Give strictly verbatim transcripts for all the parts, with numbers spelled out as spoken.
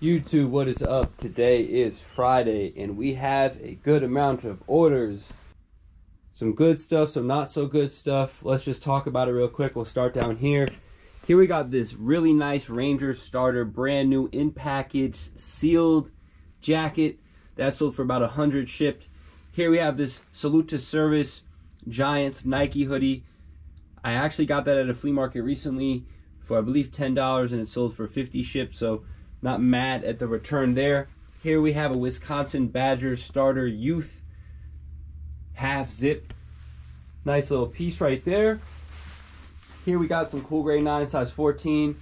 YouTube, what is up? Today is Friday and we have a good amount of orders. Some good stuff, some not so good stuff. Let's just talk about it real quick. We'll start down here. Here we got this really nice Rangers starter, brand new, in package, sealed jacket. That sold for about a hundred shipped. Here we have this Salute to Service Giants Nike hoodie. I actually got that at a flea market recently for I believe ten dollars and it sold for fifty shipped, so not mad at the return there. Here we have a Wisconsin Badgers starter youth half zip. Nice little piece right there. Here we got some Cool Gray nine size fourteen.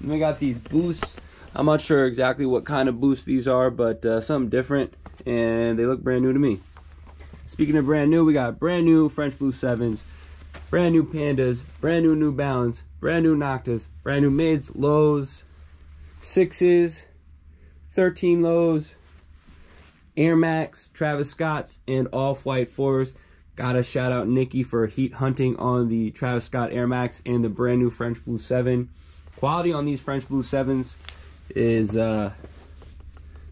And we got these boosts. I'm not sure exactly what kind of boosts these are, but uh, something different. And they look brand new to me. Speaking of brand new, we got brand new French Blue sevens, brand new Pandas, brand new New Balance, brand new Noctas, brand new Mids, Lows, sixes, thirteen lows, Air Max, Travis Scott's, and Off-White fours. Gotta shout out Nikki for heat hunting on the Travis Scott Air Max and the brand new French Blue seven. Quality on these French Blue sevens is uh,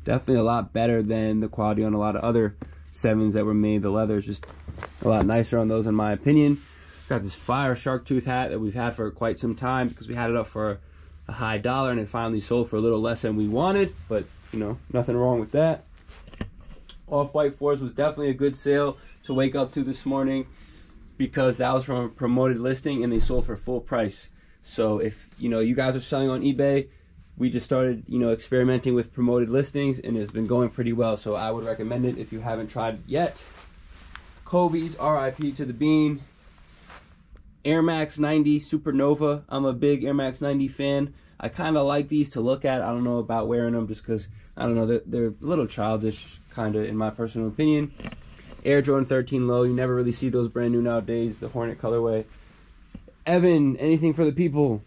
definitely a lot better than the quality on a lot of other sevens that were made. The leather is just a lot nicer on those in my opinion. Got this fire shark tooth hat that we've had for quite some time because we had it up for a high dollar and it finally sold for a little less than we wanted, but you know, nothing wrong with that. Off-White fours was definitely a good sale to wake up to this morning because that was from a promoted listing and they sold for full price. So if you know you guys are selling on eBay, we just started you know experimenting with promoted listings and it's been going pretty well, so I would recommend it if you haven't tried yet. Kobe's R I P to the Bean. Air Max ninety Supernova. I'm a big Air Max ninety fan. I kind of like these to look at. I don't know about wearing them just because, I don't know, they're, they're a little childish, kind of, in my personal opinion. Air Jordan thirteen Low. You never really see those brand new nowadays. The Hornet colorway. Evan, anything for the people?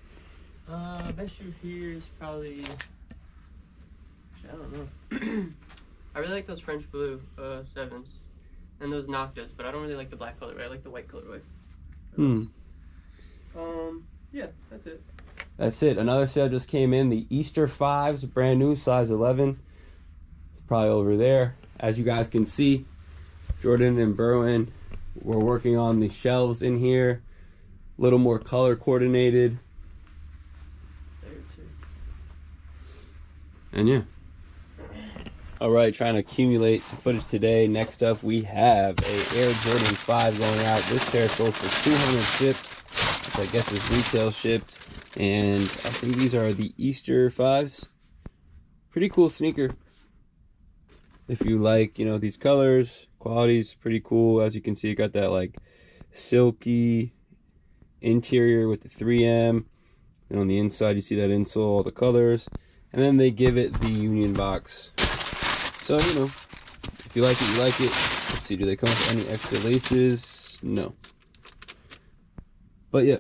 Uh, best shoe here is probably, I don't know. I really like those French Blue uh, sevens and those Noctas, but I don't really like the black colorway. I like the white colorway. Hmm. Um, yeah, that's it. That's it. Another sale just came in. The Easter fives, brand new, size eleven. It's probably over there. As you guys can see, Jordan and Berwin were working on the shelves in here. A little more color coordinated. There too. And yeah. Alright, trying to accumulate some footage today. Next up, we have a Air Jordan five going out. This pair sold for two hundred shipped, which I guess is retail shipped. And I think these are the Easter fives. Pretty cool sneaker. If you like, you know, these colors, quality's pretty cool. As you can see, it got that like silky interior with the three M. And on the inside, you see that insole, all the colors. And then they give it the Union box. So, you know, if you like it, you like it. Let's see, do they come with any extra laces? No. But yeah,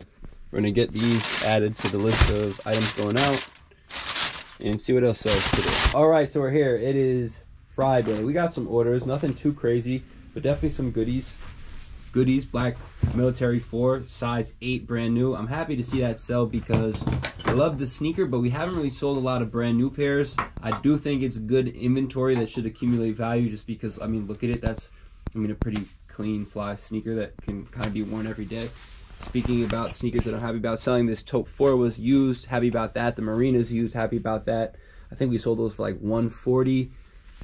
we're going to get these added to the list of items going out and see what else sells today. All right, so we're here. It is Friday. We got some orders, nothing too crazy, but definitely some goodies. Goodies, black military four, size eight, brand new. I'm happy to see that sell because I love the sneaker, but we haven't really sold a lot of brand new pairs. I do think it's good inventory that should accumulate value just because, I mean, look at it. That's, I mean, a pretty clean fly sneaker that can kind of be worn every day. Speaking about sneakers that I'm happy about selling, this Taupe four was used. Happy about that. The Marina's used. Happy about that. I think we sold those for like one forty.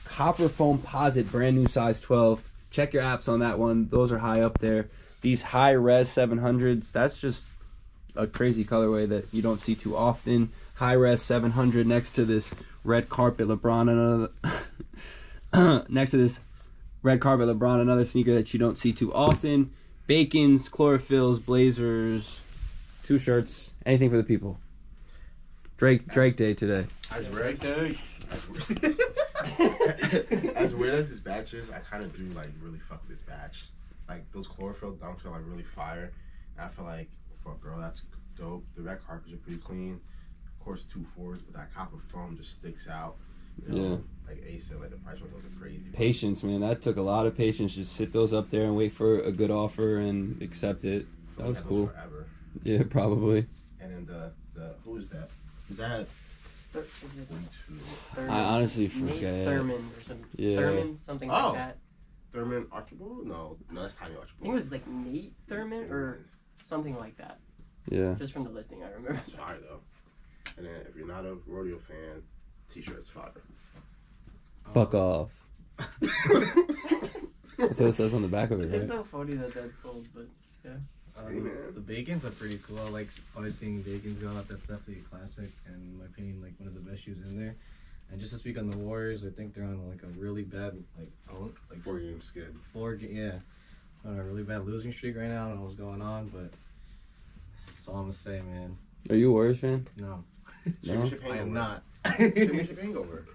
Copper Foam Posit, brand new, size twelve. Check your apps on that one. Those are high up there. These high res seven hundreds, that's just a crazy colorway that you don't see too often. High res seven hundred next to this red carpet LeBron, another next to this red carpet LeBron, another sneaker that you don't see too often. Bacons, chlorophylls, blazers, two shirts, anything for the people. Drake Drake Day today. That's Drake Day. As weird as this batch is, I kind of do like really fuck this batch. Like those chlorophyll dunks are like really fire. And I feel like for a girl, that's dope. The red carpets are pretty clean. Of course, two fours, but that copper foam just sticks out. You know, yeah. Like Ace said, like the price was looking crazy. Patience, man. That took a lot of patience. Just sit those up there and wait for a good offer and accept it. That was cool. Forever. Yeah, probably. And then the the who is that? Is that Thir- is it Thurmond? I honestly forget. Nate Thurmond or something. Yeah. Thurmond, something oh. like that. Thurmond Archibald? No, no, that's Tiny Archibald. I think it was like Nate Thurmond or something like that. Yeah. Just from the listing, I remember. It's fire though. And then if you're not a rodeo fan, t-shirt's fire. Fuck um, off. That's what it says on the back of it, right? It's so funny that that's sold, but yeah. Um, the Bacons are pretty cool. I like always seeing Bacons go out. That's definitely a classic, and in my opinion, like one of the best shoes in there. And just to speak on the Warriors, I think they're on like a really bad like oh, like four game skid. Four, yeah, on a really bad losing streak right now. I don't know what's going on, but that's all I'm gonna say, man. Are you a Warriors fan? No, no? I am not. Championship hangover.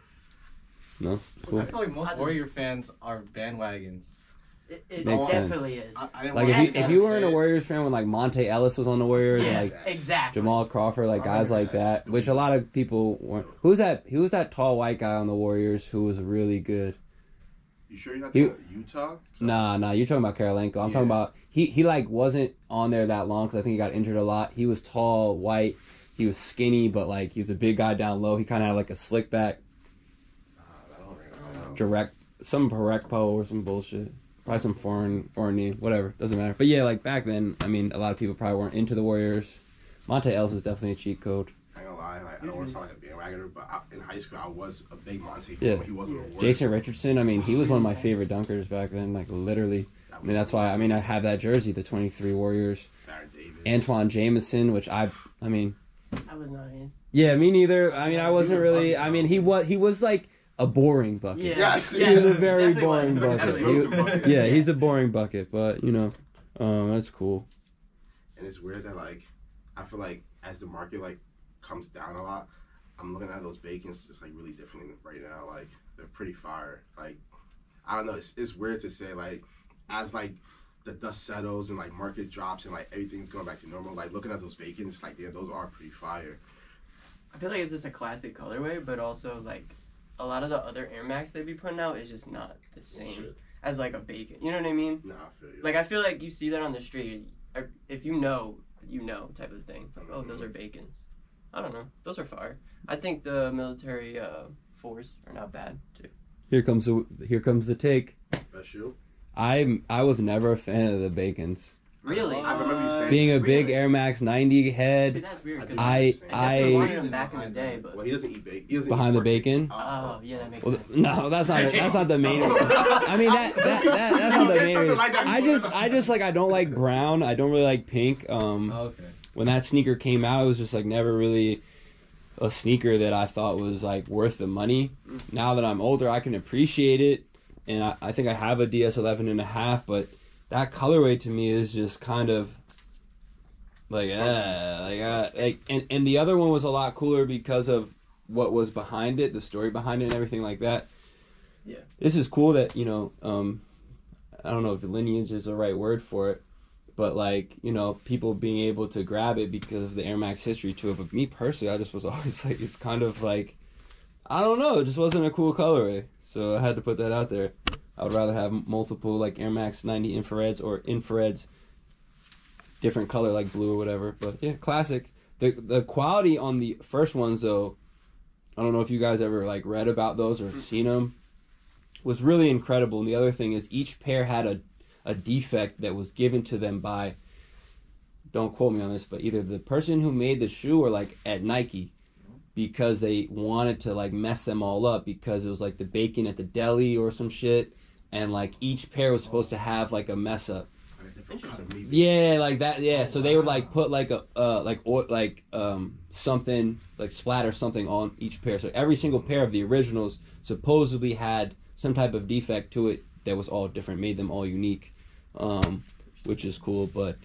No, cool. I feel like most Warrior fans are bandwagons. It, it Makes definitely sense. is. I, I like if you, if you weren't a Warriors fan when like Monte Ellis was on the Warriors, yeah, and, like exactly. Jamal Crawford, like guys oh, like that, stupid. Which a lot of people weren't. Who was that? Who was that tall white guy on the Warriors who was really good? You sure you're not talking about Utah? So. Nah, nah. You're talking about Kirilenko. I'm yeah. talking about he. He like wasn't on there that long because I think he got injured a lot. He was tall, white. He was skinny, but like he was a big guy down low. He kind of had like a slick back. Nah, that don't ring out. Direct some Parekpo or some bullshit. Probably some foreign foreign name, whatever, doesn't matter. But yeah, like back then, I mean, a lot of people probably weren't into the Warriors. Monte Ellis is definitely a cheat code. I ain't gonna lie, like, I don't want to sound like a bandwagoner, but I, in high school I was a big Monte fan, yeah. but he wasn't a Warrior. Jason Richardson, I mean, he was one of my favorite dunkers back then, like literally. I mean, that's why I mean I have that jersey, the twenty-three Warriors. Barrett Davis. Antoine Jameson, which I, I mean. I was not in. Yeah, me neither. I mean, I wasn't really. I mean, he was he was like. A boring bucket. Yeah. Yes, yes. He was a very Definitely boring was. bucket. He, bucket. Yeah, he's a boring bucket, but you know, um, that's cool. And it's weird that like, I feel like as the market like comes down a lot, I'm looking at those Bacons just like really differently right now. Like they're pretty fire. Like I don't know, it's it's weird to say like as like the dust settles and like market drops and like everything's going back to normal. Like looking at those Bacons, like yeah, those are pretty fire. I feel like it's just a classic colorway, but also like. A lot of the other Air Max they be putting out is just not the same Shit. as like a Bacon. You know what I mean? Nah, I feel you. Like I feel like you see that on the street, or if you know, you know type of thing. Like, oh, those are Bacons. I don't know. Those are fire. I think the military uh, fours are not bad too. Here comes the here comes the take. Best shoe. I I was never a fan of the Bacons. Really? I remember you saying being a big Air Max ninety head. See, that's weird, I I, I wanted him back in the day, but well, he doesn't eat bacon. He doesn't behind eat the bacon. Oh, yeah, that makes well, sense. No, that's not that's not the main. I mean that, that, that that's not the main. Like I just I just like I don't like brown. I don't really like pink. Um, oh, okay. When that sneaker came out, it was just like never really a sneaker that I thought was like worth the money. Now that I'm older, I can appreciate it, and I, I think I have a D S eleven and a half, but. That colorway to me is just kind of like, yeah, like, uh, like, and, and the other one was a lot cooler because of what was behind it, the story behind it and everything like that. Yeah. This is cool that, you know, um, I don't know if lineage is the right word for it, but like, you know, people being able to grab it because of the Air Max history to it. But me personally, I just was always like, it's kind of like, I don't know, it just wasn't a cool colorway. So I had to put that out there. I would rather have multiple, like, Air Max ninety infrareds or infrareds, different color, like blue or whatever. But, yeah, classic. The the quality on the first ones, though, I don't know if you guys ever, like, read about those or seen them, was really incredible. And the other thing is each pair had a, a defect that was given to them by, don't quote me on this, but either the person who made the shoe or, like, at Nike. Because they wanted to, like, mess them all up because it was, like, the bacon at the deli or some shit. And, like, each pair was supposed to have, like, a mess up. Yeah, like that. Yeah, so they would, like, put, like, a uh, like or, like um something, like, splatter something on each pair. So every single pair of the originals supposedly had some type of defect to it that was all different, made them all unique, um, which is cool. But,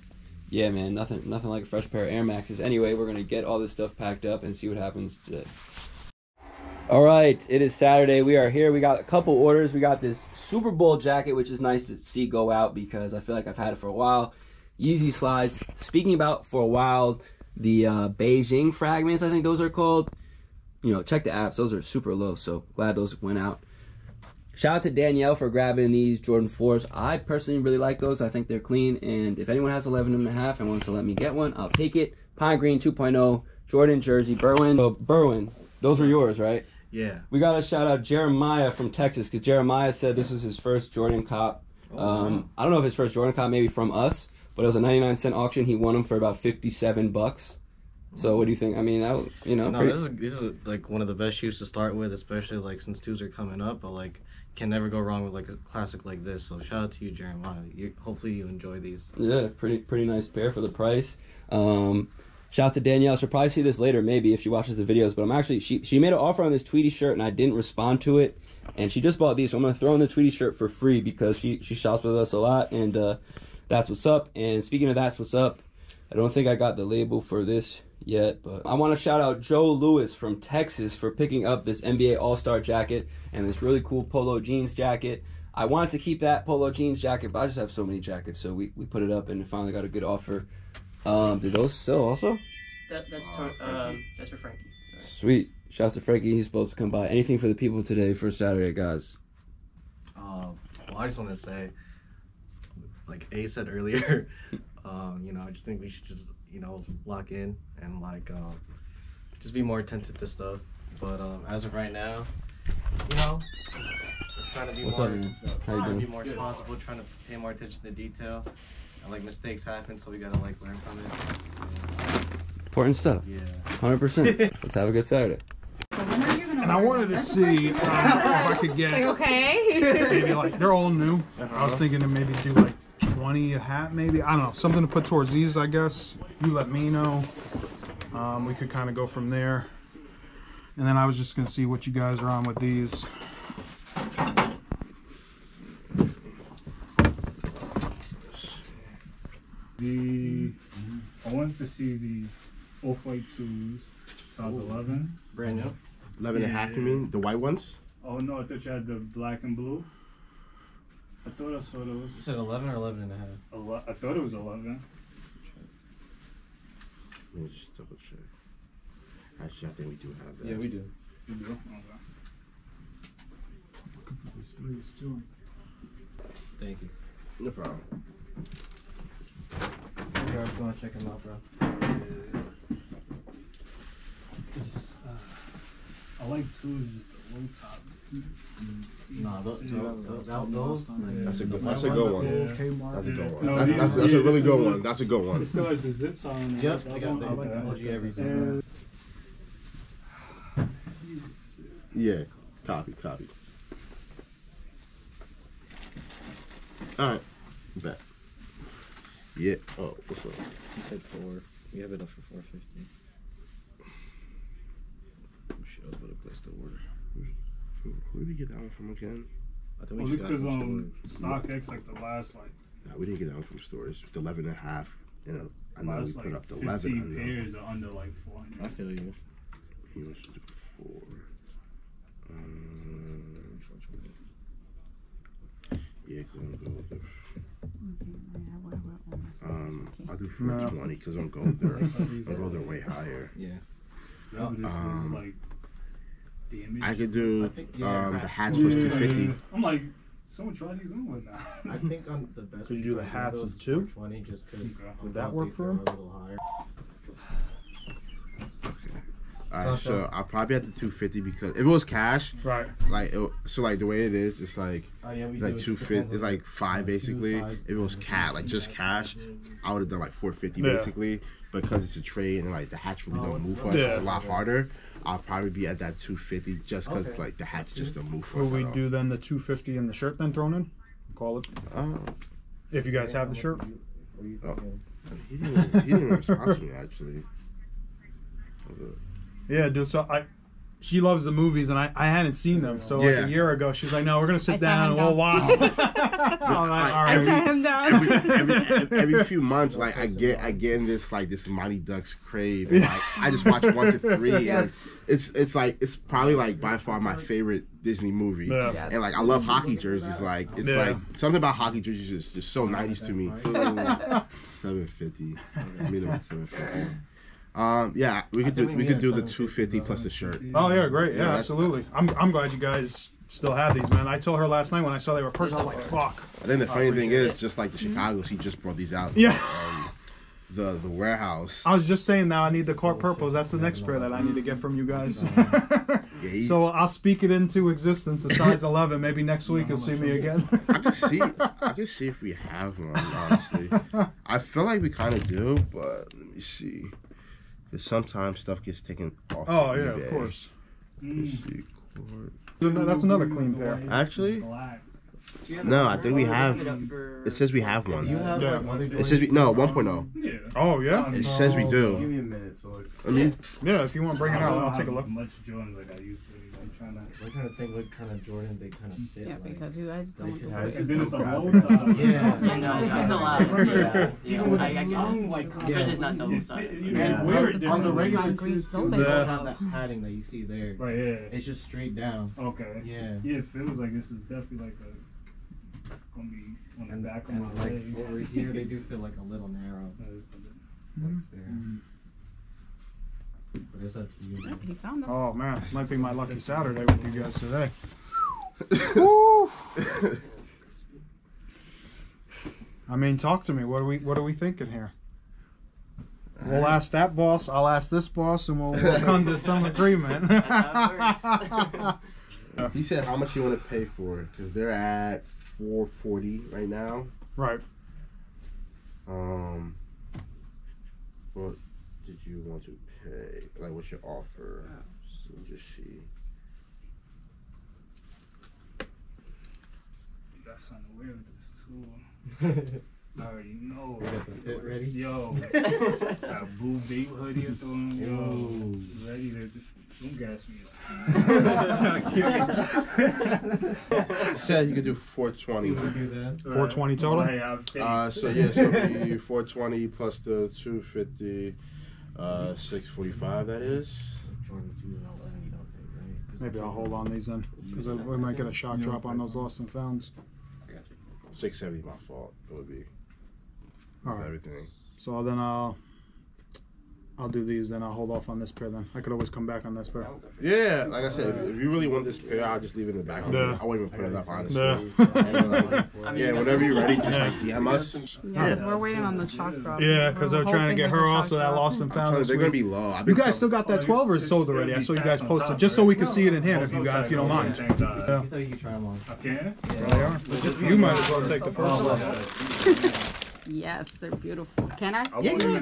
yeah, man, nothing nothing like a fresh pair of Air Maxes. Anyway, we're going to get all this stuff packed up and see what happens today. All right, it is Saturday. We are here. We got a couple orders. We got this Super Bowl jacket, which is nice to see go out because I feel like I've had it for a while. Yeezy slides. Speaking about for a while, the uh, Beijing fragments, I think those are called. You know, check the apps. Those are super low, so glad those went out. Shout out to Danielle for grabbing these Jordan fours. I personally really like those. I think they're clean. And if anyone has eleven and a half and wants to let me get one, I'll take it. Pine Green two point oh, Jordan Jersey, Berwyn. So Berwyn Those were yours, right? Yeah. We got to shout out Jeremiah from Texas, because Jeremiah said this was his first Jordan Cop. Oh, um, wow. I don't know if his first Jordan Cop, maybe from us, but it was a ninety-nine cent auction. He won them for about fifty-seven bucks. So what do you think? I mean, that, you know. No, pretty... this, is, this is like one of the best shoes to start with, especially like since twos are coming up. But like, can never go wrong with like a classic like this. So shout out to you, Jeremiah. You, hopefully you enjoy these. Yeah, pretty pretty nice pair for the price. Um, shout out to Danielle. She'll probably see this later, maybe, if she watches the videos. But I'm actually she she made an offer on this Tweety shirt, and I didn't respond to it. And she just bought these, so I'm gonna throw in the Tweety shirt for free because she she shops with us a lot, and uh, that's what's up. And speaking of that's what's up, I don't think I got the label for this yet, but I want to shout out Joe Lewis from Texas for picking up this N B A All-Star jacket and this really cool polo jeans jacket. I wanted to keep that polo jeans jacket, but I just have so many jackets, so we, we put it up and finally got a good offer. Um, did those sell also? That, that's, uh, um, that's for Frankie. Sorry. Sweet. Shouts to Frankie. He's supposed to come by. Anything for the people today for Saturday, guys? Uh, well, I just want to say, like A said earlier, um, you know, I just think we should just, you know, lock in and like uh, just be more attentive to stuff. But um, as of right now, you know, trying to be What's more, up, trying to be more responsible, trying to pay more attention to detail. And, like, mistakes happen, so we gotta like learn from it. Important stuff. Yeah, one hundred percent. Let's have a good Saturday. And I wanted to see um, if I could get like, okay, maybe like they're all new. Uh-huh. I was thinking to maybe do like twenty a hat, maybe, I don't know, something to put towards these, I guess. You let me know. Um, we could kind of go from there. And then I was just gonna see what you guys are on with these. The I wanted to see the Off-White twos, size Ooh. eleven, brand new, eleven and a half. You mean the white ones? Oh no, I thought you had the black and blue. I thought I saw those. You said eleven or eleven and a half? Ele I thought it was eleven. Let me just double check. Actually, I think we do have that. Yeah, we do. You do? Okay. Thank you. No problem. You guys want to check them out, bro? Yeah. This, uh, I like two, just the low top. Nah, those, those, that's a good, that's a good one. That's a good one. That's a good one. That's, that's, that's a really good one. That's a good one. Still has the zips on. Yep, I got the everything. Yeah, copy, copy. All right, bet. Yeah. Oh, what's up? You said four. We have enough for four fifty. Oh shit! I was about to place the order. Who did we get that one from again? I think we got it from StockX, like the last like. Nah, we didn't get that one from stores. The eleven and a half. You know, I know we put up the eleven. Fifteen pairs are under like four hundred. I feel you. He wants to do four. Um, yeah, gonna go with it. Um, I'll do four twenty because I'll go there. I'll go there way higher. Yeah. Um. Like, I could do I think, yeah, um, the hats yeah, was two fifty. Yeah. I'm like, someone try these on with now. I think I'm the best. Could you do the hats of two? Just would that work for him? All right, so I'll probably have the two fifty because if it was cash, right? Like, it, so like the way it is, it's like oh, yeah, like two fifty, it's like five basically. Five, if it was cat, like just cash, I would have done like four fifty yeah. basically. But because it's a trade and like the hats really oh, don't move for us, yeah. so it's a lot harder. I'll probably be at that two fifty just because okay. like the hats just don't move for us. Will we do all. Then the two fifty and the shirt then thrown in? Call it. Oh. If you guys have the shirt. Oh. He didn't. He didn't respond to me actually. Yeah, dude, so I, she loves the movies, and I, I hadn't seen them, so yeah. like a year ago, she's like, no, we're going to sit down and down. We'll watch. Like, I every, sat him down. Every, every, every few months, like, I get I get in this, like, this Mighty Ducks crave, and, like, I just watch one to three, yes. and it's, it's, like, it's probably, like, by far my favorite Disney movie, yeah. and, like, I love hockey jerseys, like, it's, yeah. like, something about hockey jerseys is just so nineties to me. seven fifty, minimum seven fifty. Um, yeah, we could do we, we could do the two fifty plus the shirt. Oh yeah, great. Yeah, yeah absolutely. I'm I'm glad you guys still have these, man. I told her last night when I saw they were purchased, I was like, fuck. I think the funny thing is, just like the Chicago, she just brought these out. Yeah. Um, the the warehouse. I was just saying now I need the Court Purples. That's the next pair that I need to get from you guys. Yeah, he, so I'll speak it into existence at size eleven. Maybe next week you'll see me again. I can see. I can see if we have one. Honestly, I feel like we kind of do, but let me see. Because sometimes stuff gets taken off. Oh yeah, eBay. Of course. Mm. See, Court. That's another clean pair. Actually. No, I think we have. It says we have one. It says we no one point oh. Yeah. Oh yeah. It says we do. Give me a minute, so. I mean, yeah. If you want to bring it out, I'll take a look. Much Jordan like I used to. I'm trying to. We're trying to think what kind of Jordan they kind of fit. Yeah, because you guys don't. This has been a long time. Yeah. It's a lot. Yeah. Even with young like, especially not double sided. On the regular greens, don't have that padding that you see there. Right. Yeah. It's just straight down. Okay. Yeah. Yeah. It feels like this is definitely like a. Gonna be on the and, back of my like leg. Over here, they do feel like a little narrow. Like there. But it's up to you. Man. Oh man, might be my lucky Saturday with you guys today. Woo! I mean, talk to me. What are we? What are we thinking here? We'll ask that boss. I'll ask this boss, and we'll, we'll come to some agreement. That's how it works. He said how much you want to pay for it because they're at four forty right now. Right. Um. What did you want to pay? Like, what's your offer? Oh. So we'll just see. You got something weird with this tool. I already know. Fit ready? Yo, got a blue bait hoodie or something. Yo, Yo, ready to. Don't gas me up. Said you could do four twenty. four twenty total? Uh, so, yeah, so it'll be four twenty plus the two fifty, uh, six forty-five, that is. Maybe I'll hold on these then, because we might get a shock drop on those lost and founds. six seventy, my fault. It would be. All right. Everything. So then I'll. I'll do these, then I'll hold off on this pair then. I could always come back on this pair. Yeah, like I said, if you really want this pair, I'll just leave it in the back. Yeah. I won't even put it up, honestly. Yeah, like, I mean, yeah whenever you're ready, just yeah. like D M us. Yeah, yeah. we're waiting on the shock drop. Yeah, because they're trying to get her also that lost and found. They're going to be low. You guys still got that twelve or it's sold already? I saw you guys post it, just so we can see it in hand if you guys, if you don't mind. Yeah. So you can try them on. Okay. You might as well take the first one. Yes, they're beautiful. Can I? Yeah, yeah. I'm gonna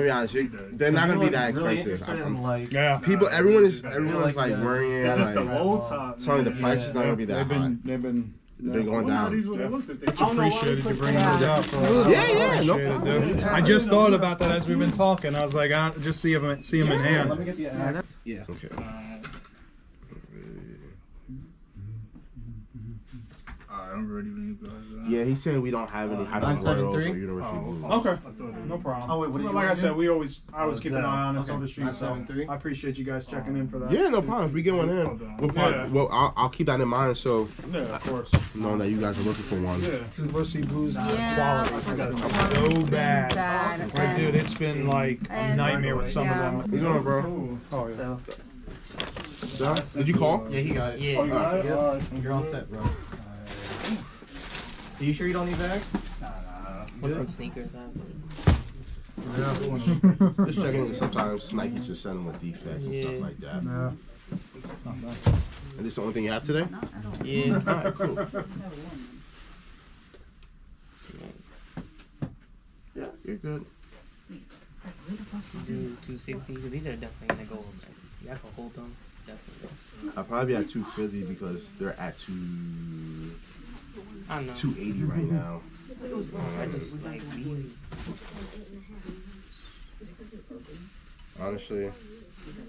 be honest, they're not gonna be that expensive. Really I'm, like, yeah. People, everyone is, everyone's like, like worrying. It's just like, the old top. Sorry, the price yeah. is not gonna be that they've high. Been, they've been, they've been going down. Appreciated you bringing those out for us. Yeah, yeah, no problem. I just thought about that as we've been talking. I was like, I'll just see them, see them in hand. Let me get the ad. Yeah. Okay. I'm ready when you guys. Yeah, he said we don't have any high-end Royals or University Blues. Oh, okay, no problem. Oh wait, what do you like I said, we always, I always oh, keep an eye on us okay. on the street. So I appreciate you guys checking um, in for that. Yeah, no problem. If we get one in, we'll, probably, yeah. well I'll, I'll keep that in mind. So yeah, of course, knowing that you guys are looking for one. Yeah, University Blues yeah. quality yeah. so bad. bad. Right, dude, it's been like and a nightmare with some yeah. of them. You know, bro. Oh yeah. So. So, did you call? Yeah, he got it. Yeah, oh, you got it? Uh, you're all set, bro. Are you sure you don't need bags? Nah, nah, nah. What's from sneakers? Yeah. Just checking. Sometimes Nike just send them with defects and yeah. stuff like that. Yeah. And this the only thing you have today? No, I don't. Yeah. All right, cool. Yeah, you're good. Do two sixty. These are definitely gonna go. You have to hold them. Definitely. I'll probably be at two fifty because they're at two. I know. two eighty right now. I just, like, honestly, I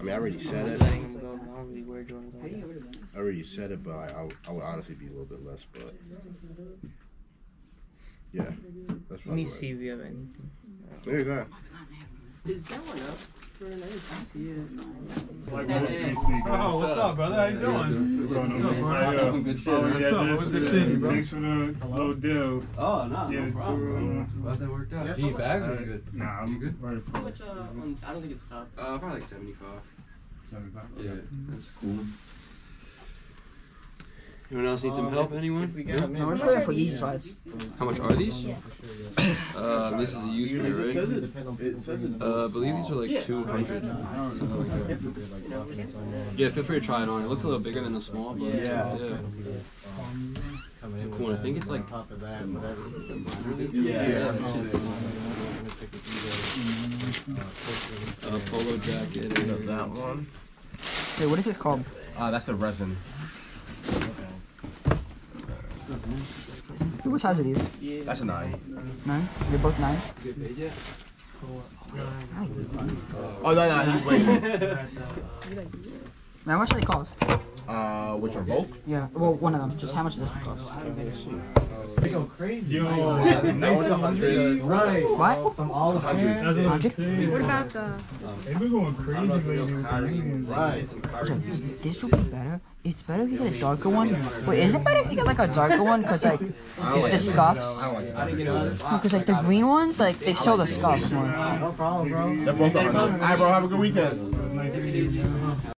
mean, I already said it. I already said it, but I, I would honestly be a little bit less, but yeah. That's let me see if you have anything. There you go. Is that one up? I oh, what's up, brother? How you doing? What's up, got some good shit. Oh, yeah, what's the shit, bro? Thanks for the low deal. Oh, no, yeah, no problem. Uh, glad that worked out. Yeah, bags are good. Nah, I'm you good? How much, uh, I don't think it's top. Uh, probably like seventy-five. seventy-five? Yeah, okay. That's cool. Anyone else need some help? Anyone? No? How much are they for Yeezy slides? How much are these? Yeah. Uh, this is a used pair, right? It says it. Uh, I believe these are like two hundred. Something like that. Yeah, feel free to try it on. It looks a little bigger than a small, but yeah. yeah. It's a cool one. I think it's like. Yeah. yeah. Uh, polo jacket. And that one. Hey, what is this called? Uh, that's the resin. What size are these? That's a nine. Nine? They're both nines? Oh, no, no, he's waiting. Now, how much do they cost? Uh, which are both? Yeah, well, one of them. Just how much does this one cost? It's so crazy. Yo, that one's a hundred. Right. What? From all the hundred. What about the? They've been going crazy lately. Right. This will be better. It's better if you get a darker one. Wait, is it better if you get like a darker one? Cause like the scuffs. Because like the green ones, like they sell the scuffs more. No problem, bro. They're both a hundred. Alright, bro. Have a good weekend.